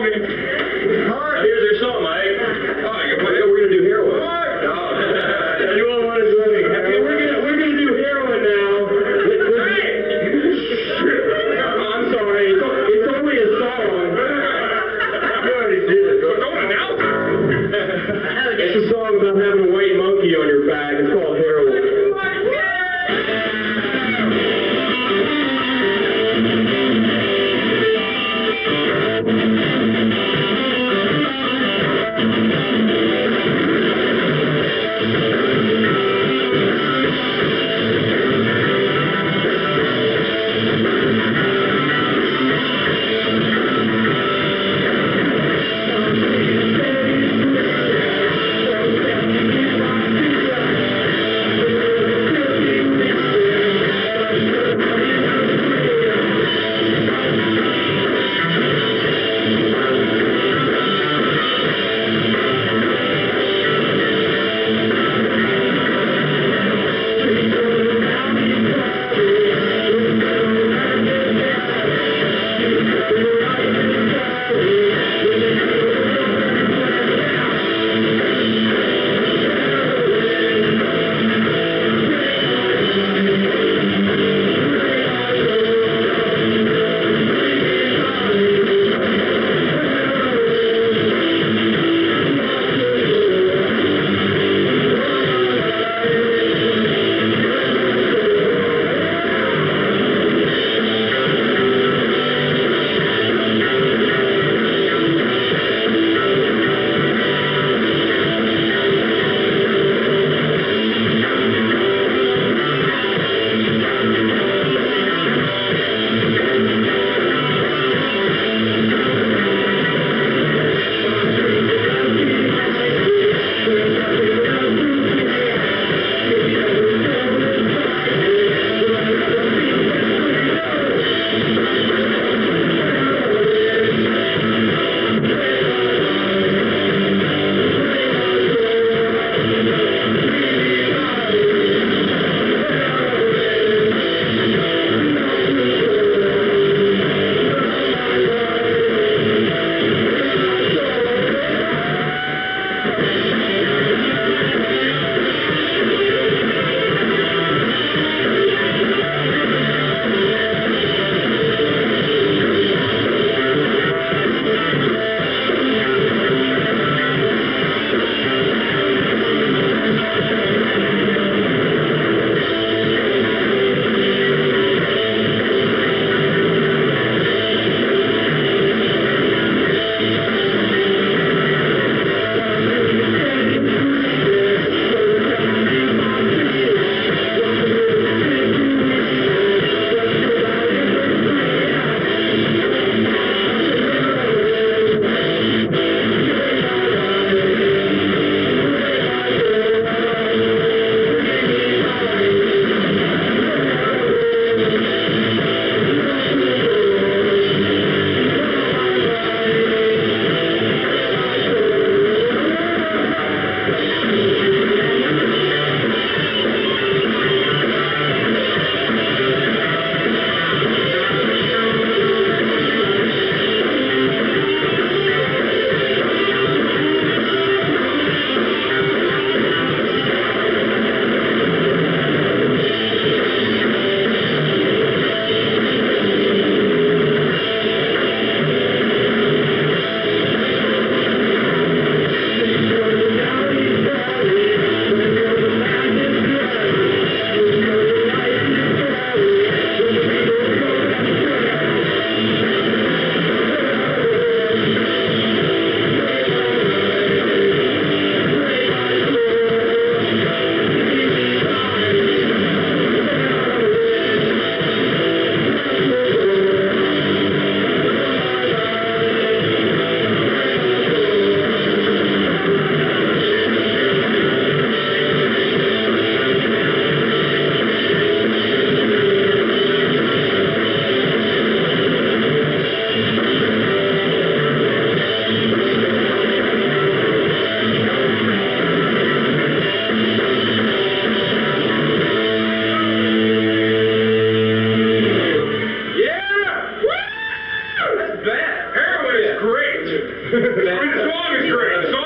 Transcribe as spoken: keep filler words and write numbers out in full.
call me. Mark. Here's your song, Mike. Oh, I can play it. We're going to do Heroin. Mark. No. You all want us living. Okay, we're going we're gonna to do Heroin now. With, with... Oh, I'm sorry. It's, it's only a song. You already did it. But don't announce it. It's a song about having a white monkey on your back. It's called Heroin. Thank you. It's gone, it's great.